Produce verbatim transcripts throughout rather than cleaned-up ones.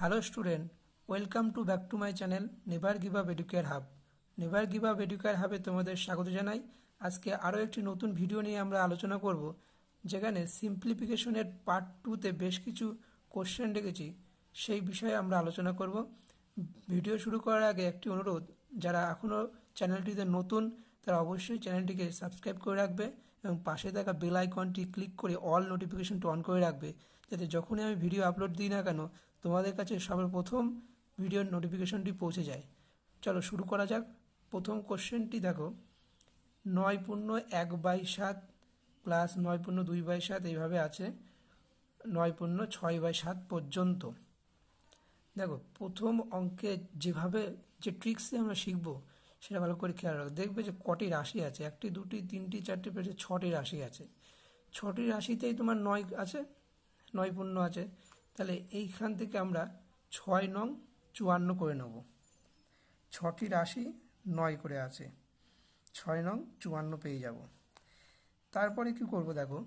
Hello student, welcome to back to my channel never give up Educare hub. Never give up Educare हबे तुम्हारे स्वागत जानाई। आज के आरो एक नतून भिडियो निये आमरा आलोचना करब, जेखाने सिम्प्लिफिकेशनेर पार्ट टू ते बेश किछु कोश्चेन रेखेछि, सेई विषये आमरा आलोचना करब। भिडियो शुरू करार आगे एकटी अनुरोध, जारा एखोनो चैनलटिते नतून तारा अवश्यई चैनलटिके सबस्क्राइब करे राखबे एबं पाशे थाका बेल आइकनटी क्लिक करे अल नोटिफिकेशन अन करे राखबे, जाते जखोनई आमि भिडियो आपलोड दिई ना केन तोमादेर काछे सर्वप्रथम भिडियोर नोटिफिकेशनटी पौंछे जाय। चलो शुरू करा जाक। प्रथम कोश्चेनटी देखो, नय पूर्ण एक बाई सात प्लस नय पूर्ण दुई बाई सात एइभावे आछे नय पूर्ण छय बाई सात पर्यन्त। देखो प्रथम अंके जेभावे जे ट्रिक्स आमरा शिखबो सेटा भालो करे खेयाल राखो। देखबे जे कटी राशि आछे, एकटी दुटी तीनटी चारटी पाँचटी छटी राशि आछे। छटी राशितेई तोमार नय आछे, नय पूर्ण आछे, ताहले एइखान थेके आमरा छय नং चुवान्न करे नेब। छटी राशि नय करे आछे, छय नং चुवान्न पेये जाब। तारपरे कि करब देखो,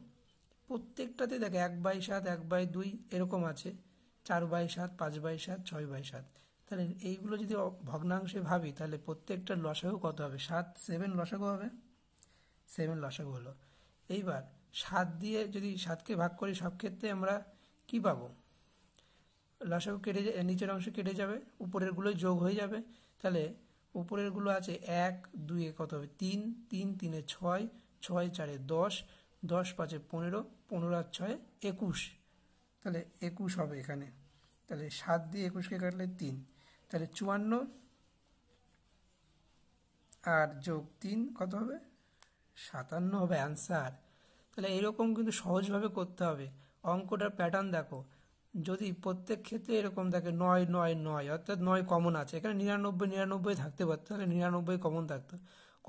प्रत्येकटाते देखो एक बाई सात एक बाई दुई एरकम आछे, चार बाई सात पाँच बाई सात छय बाई सात, তাহলে এইগুলো যদি ভগ্নাংশে ভাবি তাহলে প্রত্যেকটা লসাগু কত হবে? সাত সেভেন লসাগু হবে, সেভেন লসাগু হলো। এইবার সাত দিয়ে যদি সাতকে ভাগ করি সব ক্ষেত্রে আমরা কি পাবো? লসাগু কেটে যায়, নিচের অংশ কেটে যাবে, উপরেরগুলো যোগ হয়ে যাবে। তাহলে উপরেরগুলো আছে এক দুই এ কত হবে তিন, তিন তিনে ছয়, ছয় চারে দশ, দশ পাঁচে পনেরো, পনেরো আর ছয়ে একুশ, তাহলে একুশ হবে এখানে। তাহলে সাত দিয়ে একুশকে কাটলে তিন, তাহলে চুয়ান্ন আর যোগ তিন কত হবে? সাতান্ন হবে অ্যান্সার। তাহলে এরকম কিন্তু সহজভাবে করতে হবে। অঙ্কটার প্যাটার্ন দেখো, যদি প্রত্যেক ক্ষেত্রে এরকম থাকে নয় নয় নয়, অর্থাৎ নয় কমন আছে, এখানে নিরানব্বই নিরানব্বই থাকতে পারত, তাহলে নিরানব্বই কমন থাকতো।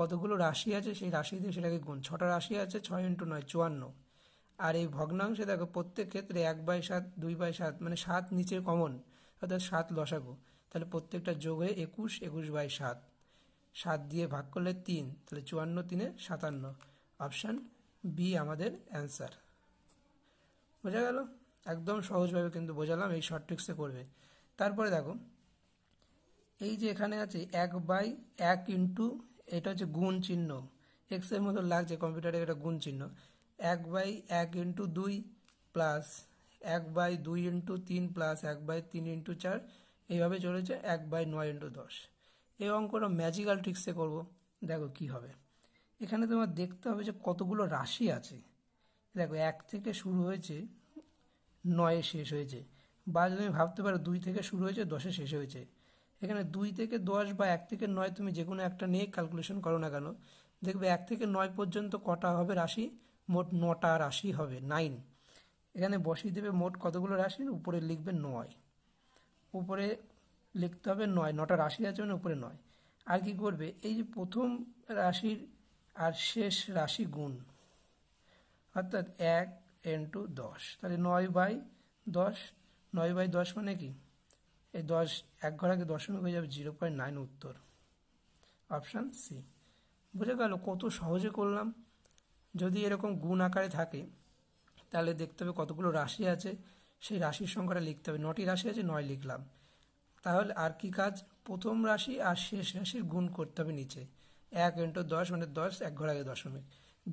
কতগুলো রাশি আছে সেই রাশি দিয়ে সেটাকে গুণ, ছটা রাশি আছে, ছয় ইন্টু নয় চুয়ান্ন। আর এই ভগ্নাংশে দেখো প্রত্যেক ক্ষেত্রে এক বাই সাত দুই বাই সাত মানে সাত নিচের কমন, অর্থাৎ সাত লসাগু, তাহলে প্রত্যেকটা যোগ হয়ে একুশ, একুশ বাই সাত, সাত দিয়ে ভাগ করলে তিন, তাহলে চুয়ান্ন তিনে সাতান্ন। অপশান বি আমাদের অ্যান্সার। বোঝা গেল? একদম সহজভাবে কিন্তু বোঝালাম, এই শর্ট ট্রিক্সে করবে। তারপরে দেখো এই যে এখানে আছে এক বাই এক ইন্টু, এটা হচ্ছে গুণ চিহ্ন, এক্সের মতো লাগছে কম্পিউটারে, এটা গুণ চিহ্ন। এক বাই এক ইন্টু দুই প্লাস এক বাই দুই ইন্টু তিন প্লাস এক বাই তিন ইন্টু চার, এইভাবে চলেছে এক বাই নয় ইন্টু দশ। এই অঙ্কটা ম্যাজিক্যাল ট্রিক্সে করব, দেখো কি হবে। এখানে তোমার দেখতে হবে যে কতগুলো রাশি আছে। দেখো এক থেকে শুরু হয়েছে নয়ে শেষ হয়েছে, বা তুমি ভাবতে পারো দুই থেকে শুরু হয়েছে দশে শেষ হয়েছে। এখানে দুই থেকে দশ বা এক থেকে নয় তুমি যে কোনো একটা নিয়ে ক্যালকুলেশন করো না কেন, দেখবে এক থেকে নয় পর্যন্ত কটা হবে রাশি? মোট নটা রাশি হবে, নাইন। এখানে বসিয়ে দেবে মোট কতগুলো রাশির, উপরে লিখবে নয়, উপরে লিখতে হবে নয়, নটা রাশি আছে মানে উপরে নয়। আর কি করবে, এই যে প্রথম রাশির আর শেষ রাশি গুণ, অর্থাৎ এক ইন্টু দশ, তাহলে নয় বাই দশ, নয় বাই দশ মানে কি এই দশ এক ঘর আগে দশমিক হয়ে যাবে, জিরো পয়েন্ট নাইন উত্তর, অপশান সি। বুঝে গেল কত সহজে করলাম। যদি এরকম গুণ আকারে থাকে তাহলে দেখতে হবে কতগুলো রাশি আছে, সেই রাশির সংখ্যাটা লিখতে হবে। নটি রাশি আছে, নয় লিখলাম, তাহলে আর কি কাজ? প্রথম রাশি আর শেষ রাশির গুণ করতে হবে নিচে, এক ইন্টু দশ মানে দশ, এক ঘর আগে দশমিক,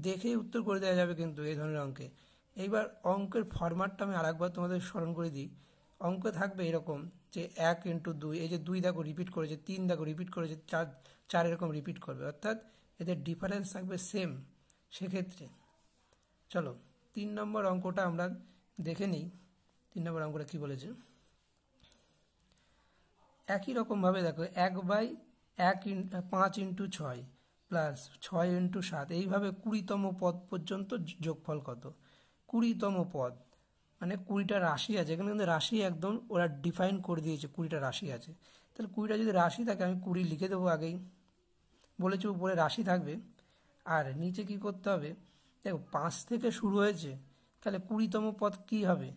দেখেই উত্তর করে দেওয়া যাবে কিন্তু এই ধরনের অঙ্কে। এইবার অঙ্কের ফরম্যাটটা আমি আরেকবার তোমাদের স্মরণ করে দিই। অঙ্ক থাকবে এরকম যে এক ইন্টু দুই, এই যে দুই দেখো রিপিট করেছে, তিন দেখো রিপিট করেছে, চার চার এরকম রিপিট করবে, অর্থাৎ এদের ডিফারেন্স থাকবে সেম। সেক্ষেত্রে চলো তিন নম্বর অঙ্কটা আমরা দেখে নিই। তিন নম্বর অঙ্কটা কী বলেছে, একই রকমভাবে দেখো এক বাই এক ইন পাঁচ ইন্টু ছয় প্লাস ছয় ইন্টু সাত, এইভাবে কুড়িতম পদ পর্যন্ত যোগফল কত? কুড়িতম পদ মানে কুড়িটা রাশি আছে, এখানে কিন্তু রাশি একদম ওরা ডিফাইন করে দিয়েছে, কুড়িটা রাশি আছে। তাহলে কুড়িটা যদি রাশি থাকে আমি কুড়ি লিখে দেবো, আগেই বলেছি উপরে রাশি থাকবে। আর নিচে কি করতে হবে, দেখো পাঁচ থেকে শুরু হয়েছে, তাহলে কুড়িতম পদ কি হবে?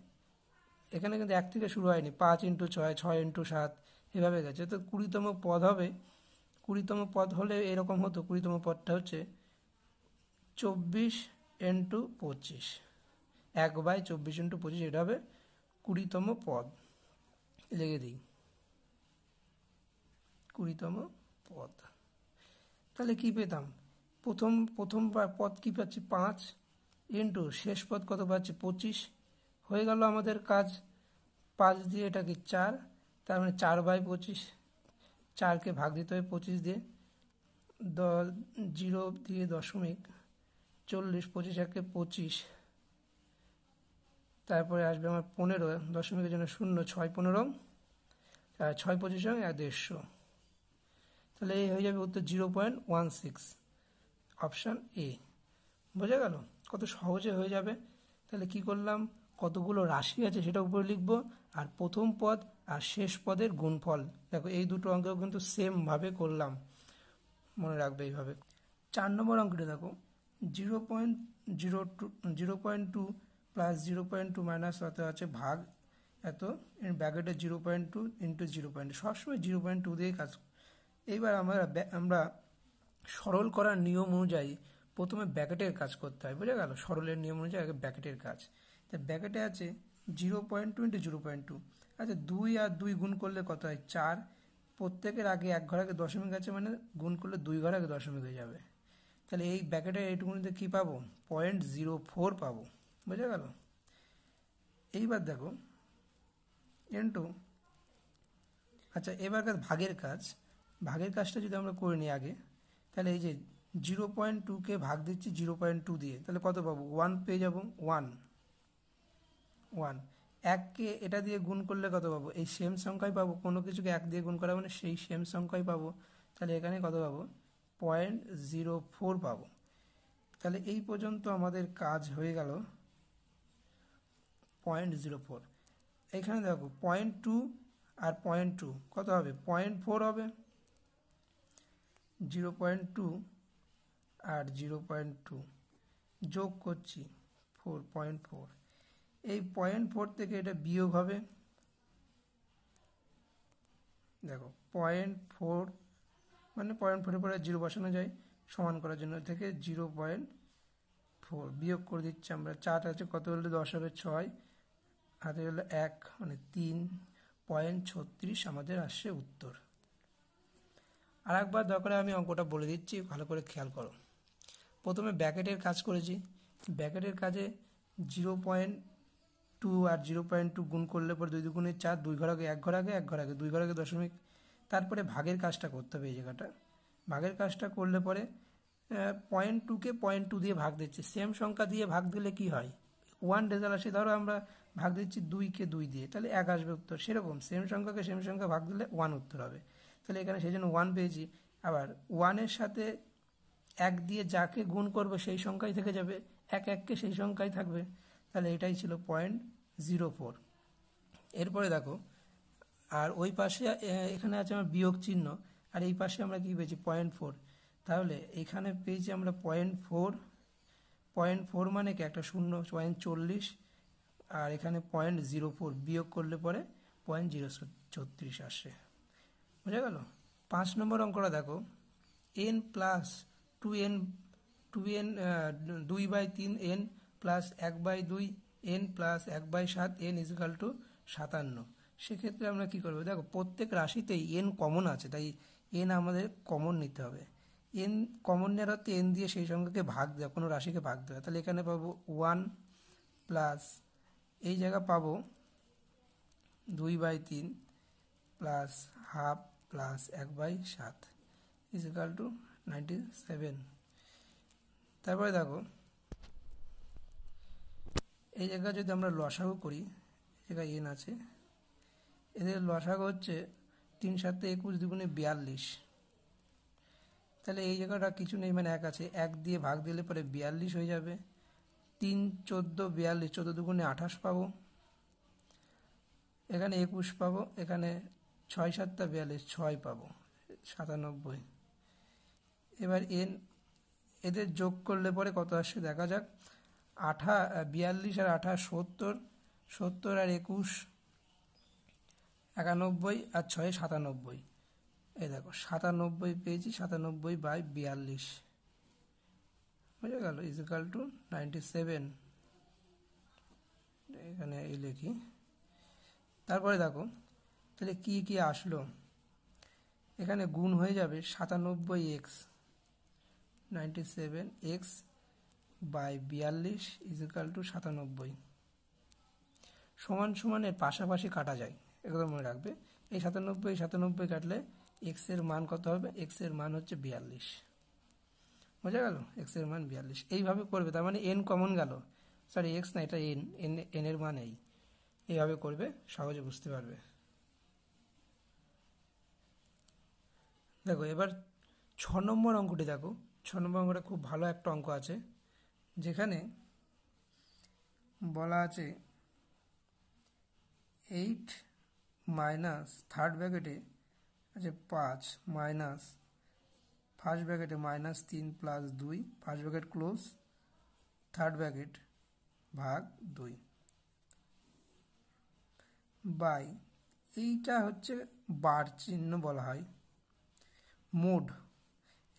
এখানে কিন্তু এক থেকে শুরু হয়নি, পাঁচ ইন্টু ছয়, ছয় ইন্টু সাত এভাবে গেছে, তো কুড়িতম পদ হবে। কুড়িতম পদ হলে এরকম হতো, কুড়িতম পদটা হচ্ছে চব্বিশ ইন্টু পঁচিশ, এক বাই চব্বিশ ইন্টু পঁচিশ, এটা হবে কুড়িতম পদ। लिखे दी कूड़ीतम पद ताहले कि पेताम प्रथम प्रथम पद कि पाচ্ছি पाँच इंटू शेष पद कत पाচ্ছি पचिस हो गेल आमादेर काज पाँच दिए एटाके चार तार माने चार बाई पचिस चार के भाग दीते हैं पचिस दिए दस जीरो दिए दशमिक चल्लिस पचिस एक पचिस तारपरे आसबे आमार पंद्रह दशमिकेर जोन्नो शून्य छय पंद्रह छय पचिस एक देड़शो তাহলে এই হয়ে যাবে উত্তর zero point one six option A. বোঝা গেল কত সহজে হয়ে যাবে। তাহলে কি করলাম, কতগুলো রাশি আছে সেটা উপরে লিখব আর প্রথম পদ আর শেষ পদের গুণফল। দেখো এই দুটো অঙ্কেও কিন্তু সেমভাবে করলাম, মনে রাখবে এইভাবে। চার নম্বর অঙ্কটা দেখো zero point zero two zero point two plus zero point two minus এত আছে ভাগ এত ব্র্যাকেটে zero point two into zero point two সবসময় জিরো পয়েন্ট টু দিয়ে কাজ। এবার আমরা আমরা সরল করার নিয়ম অনুযায়ী প্রথমে ব্র্যাকেটের কাজ করতে হয়, বুঝা গেল। সরলের নিয়ম অনুযায়ী আগে ব্র্যাকেটের কাজ। তো ব্র্যাকেটে আছে zero point two into zero point two. আচ্ছা দুই আর দুই গুণ করলে কত হয় চার, প্রত্যেকের আগে এক ঘর আগে দশমিক আছে মানে গুণ করলে দুই ঘর আগে দশমিক হয়ে যাবে। তাহলে এই ব্র্যাকেটের এইটুকুনিতে কী পাবো পয়েন্ট জিরো ফোর পাবো, বুঝা গেল। এইবার দেখো ইন্টু আচ্ছা এবার কাজ ভাগের কাজ। भागर काजटा जो आमरा करे निई आगे ताहले एई जे जिरो पॉइंट टू के भाग दिच्छी जिरो पॉइंट टू दिए ताहले कत पाबो वन पेये जाबो वन वन एक के एटा दिए गुण करले कत पाबो एई सेम संख्याई पाबो, कोनो किछुके एक दिए गुण करा माने सेई सेम संख्याई पाबो। ताहले एखाने कत पाबो पॉइंट जिरो फोर पाबो। ताहले एई पर्यन्त आमादेर काज हये गेल पॉइंट जिरो फोर। एखाने देखो पॉइंट टू और पॉइंट टू कत हबे पॉइंट फोर हबे জিরো পয়েন্ট টু আর জিরো পয়েন্ট টু যোগ করছি ফোর পয়েন্ট ফোর। এই পয়েন্ট ফোর থেকে এটা বিয়োগ হবে, দেখো পয়েন্ট ফোর মানে পয়েন্ট ফোরের পরে জিরো বসানো যায় সমান করার জন্য। থেকে জিরো পয়েন্ট ফোর বিয়োগ করে দিচ্ছি আমরা। চার আছে কত হলে দশ হবে ছয় হাতে হলো এক মানে তিন পয়েন্ট ছত্রিশ আমাদের আসছে উত্তর। আর একবার দরকারে আমি অঙ্কটা বলে দিচ্ছি, ভালো করে খেয়াল করো। প্রথমে ব্র্যাকেটের কাজ করেছি, ব্র্যাকেটের কাজে জিরো পয়েন্ট টু আর জিরো পয়েন্ট টু গুণ করলে পরে দুই দুগুণে চার, দুই ঘর আগে এক ঘর আগে এক ঘর আগে দুই ঘর আগে দশমিক। তারপরে ভাগের কাজটা করতে হবে। এই জায়গাটা ভাগের কাজটা করলে পরে পয়েন্ট টুকে পয়েন্ট টু দিয়ে ভাগ দিচ্ছে। সেম সংখ্যা দিয়ে ভাগ দিলে কি হয় ওয়ান রেজাল্ট আসে। ধরো আমরা ভাগ দিচ্ছি দুইকে দুই দিয়ে তাহলে এক আসবে উত্তর। সেরকম সেম সংখ্যাকে সেম সংখ্যা ভাগ দিলে ওয়ান উত্তর হবে। তাহলে এখানে সেই জন্য ওয়ান পেয়েছি। আবার ওয়ানের সাথে এক দিয়ে যাকে গুণ করবে সেই সংখ্যাই থেকে যাবে, এক এককে সেই সংখ্যাই থাকবে। তাহলে এটাই ছিল পয়েন্ট জিরো ফোর। এরপরে দেখো আর ওই পাশে এখানে আছে আমার বিয়োগ চিহ্ন আর এই পাশে আমরা কী পেয়েছি পয়েন্ট ফোর। তাহলে এখানে পেয়েছি আমরা পয়েন্ট ফোর, পয়েন্ট ফোর মানে কি একটা শূন্য পয়েন্ট চল্লিশ আর এখানে পয়েন্ট জিরো ফোর বিয়োগ করলে পরে পয়েন্ট জিরো ছত্রিশ আসে, বুঝা গেল। পাঁচ নম্বর অঙ্কটা দেখো n plus two n two n দুই বাই তিন এন প্লাস এক বাই দুই এন প্লাস এক বাই সাত এন ইজিকাল টু সাতান্ন। সেক্ষেত্রে আমরা কী করবো, দেখো প্রত্যেক রাশিতেই এন কমন আছে তাই এন আমাদের কমন নিতে হবে। এন কমন নেওয়ার অর্থে এন দিয়ে সেই সংখ্যাকে ভাগ দেওয়া, কোনো রাশিকে ভাগ দেওয়া। তাহলে এখানে পাবো ওয়ান প্লাস এই জায়গা পাবো দুই বাই তিন প্লাস হাফ प्लस एक बत is equal to ninety seven. तर देखो ये जगह जो लसागु करी जगह एन आदि लसागु हे तीन सात एकुश दुगुणे बयाल्लिस। तेल ये जगह कि नहीं मैं एक आक दिए भाग दिले पर बयाल्लिस हो जाए। तीन चौदो बयाल्लिस चौदो दुगुणे आठाश पा एखे एकुश पा एखे ছয় সাতটা বিয়াল্লিশ ছয় পাবো সাতানব্বই। এবার এন এদের যোগ করলে পরে কত আসছে দেখা যাক। আঠা বিয়াল্লিশ আর আঠা সত্তর, সত্তর আর একুশ একানব্বই আর ছয় সাতানব্বই। এই দেখো সাতানব্বই পেয়েছি, সাতানব্বই বাই বিয়াল্লিশ, বুঝে গেল is equal to ninety seven. এখানে এই লিখি। তারপরে দেখো তাহলে কি কি আসলো এখানে গুণ হয়ে যাবে ninety-seven x ninety-seven x by forty-two is equal to ninety-seven সমান সমান এর পাশাপাশি কাটা যায় একদম মনে রাখবে এই ninety-seven ninety-seven কাটলে x এর মান কত হবে x এর মান হচ্ছে forty-two বুঝা গেল x এর মান forty-two এই ভাবে করবে তার মানে n কমন গেল সরি x না এটা n n এর মান এই এইভাবে করবে সহজে বুঝতে পারবে দেখো এবার six নম্বর অঙ্কটি দেখো six নম্বর অঙ্কটা খুব ভালো একটা অঙ্ক আছে যেখানে বলা আছে eight minus third ব্র্যাকেটে আছে five minus first ব্র্যাকেটে minus three plus two first bracket close third bracket ভাগ two বাই এইটা হচ্ছে বার চিহ্ন বলা হয় मोड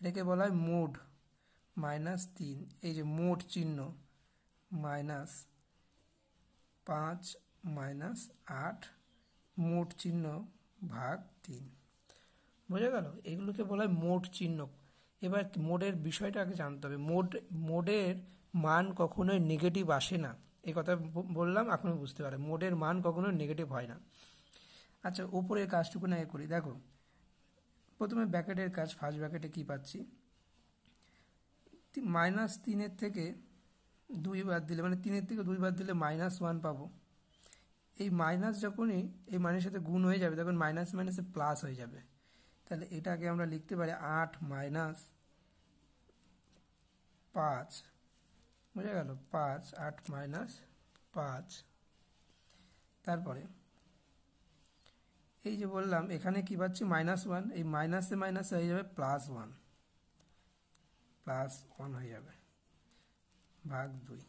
এটাকে বলা হয় মোড মাইনাস তিন এই যে মোড চিহ্ন মাইনাস পাঁচ মাইনাস আট মোড চিহ্ন ভাগ তিন বোঝা গেল এগুলোকে বলা হয় মোড চিহ্ন এবার মোডের বিষয়টাকে জানতে হবে মোড মোডের মান কখনোই নেগেটিভ আসে না এই কথা বললাম এখন বুঝতে পারে মোডের মান কখনো নেগেটিভ হয় না আচ্ছা উপরের কাজটুকু না করি দেখো প্রথমে ব্র্যাকেটের কাজ ফার্স্ট ব্র্যাকেটে কি পাচ্ছি -3 এর থেকে দুই বাদ দিলে মানে তিন এর থেকে দুই বাদ দিলে -1 পাবো এই মাইনাস যখনই এই মানের সাথে গুণ হয়ে যাবে তখন মাইনাস মাইনাসে প্লাস হয়ে যাবে তাহলে এটাকে আমরা লিখতে পারি eight - five বুঝা গেল five eight - five তারপরে এই যে বললাম এখানে কি পাচ্ছি -1 এই মাইনাসে মাইনাস হয়ে যাবে +1 +1 হয়ে যাবে ভাগ দুই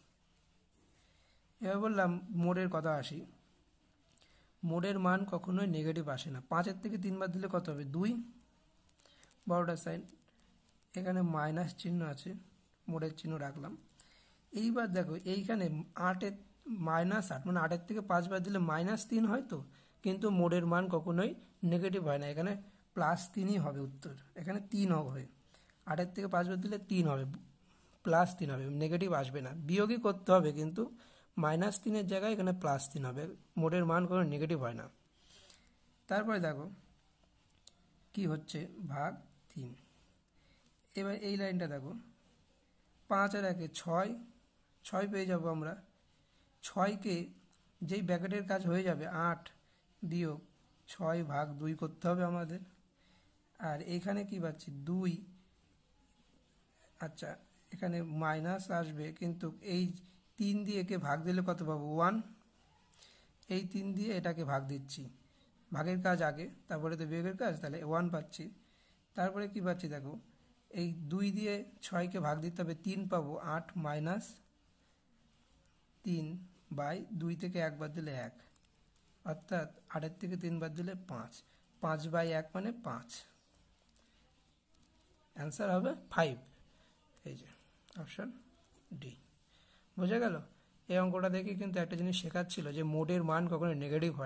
এবার বললাম মোডের কথা আসি মোডের মান কখনোই নেগেটিভ আসে না five এর থেকে তিন বাদ দিলে কত হবে দুই বারোটা সাইন এখানে মাইনাস চিহ্ন আছে মোডের চিহ্ন রাখলাম এইবার দেখো এইখানে eight এর -8 মানে eight এর থেকে five বাদ দিলে -3 হয় তো কিন্তু মোডের মান কখনোই নেগেটিভ হয় না এখানে +3ই হবে উত্তর এখানে তিন হবে eight এর থেকে five বাদ দিলে তিন হবে +3 হবে নেগেটিভ আসবে না বিয়োগই করতে হবে কিন্তু -3 এর জায়গায় এখানে +3 হবে মোডের মান কোনো নেগেটিভ হয় না তারপরে দেখো কি হচ্ছে ভাগ তিন এবার এই লাইনটা দেখো five এর আগে ছয় ছয় পেয়ে যাব আমরা ছয় কে যেই ব্র্যাকেটের কাজ হয়ে যাবে eight বিয়োগ ছয় ভাগ দুই করতে হবে আমাদের আর এখানে কি পাচ্ছি দুই আচ্ছা এখানে মাইনাস আসবে কিন্তু এই তিন দিয়ে কে ভাগ দিলে কত পাবো one এই তিন দিয়ে এটাকে ভাগ দিচ্ছি ভাগের কাজ আগে তারপরে তো বিয়োগের কাজ তাহলে one পাচ্ছি তারপরে কি পাচ্ছি দেখো এই দুই দিয়ে ছয় কে ভাগ দিতে হবে তিন পাবো eight - তিন বাই দুই থেকে এক বাদ দিলে এক অর্থাৎ eight এর থেকে তিন বাদ দিলে five five বাই এক মানে five आंसर হবে five এই যে অপশন ডি বোঝা গেল এই অঙ্কটা দেখে কিন্তু একটা জিনিস শেখাচ্ছিল যে মোডের মান কখনো নেগেটিভ হয়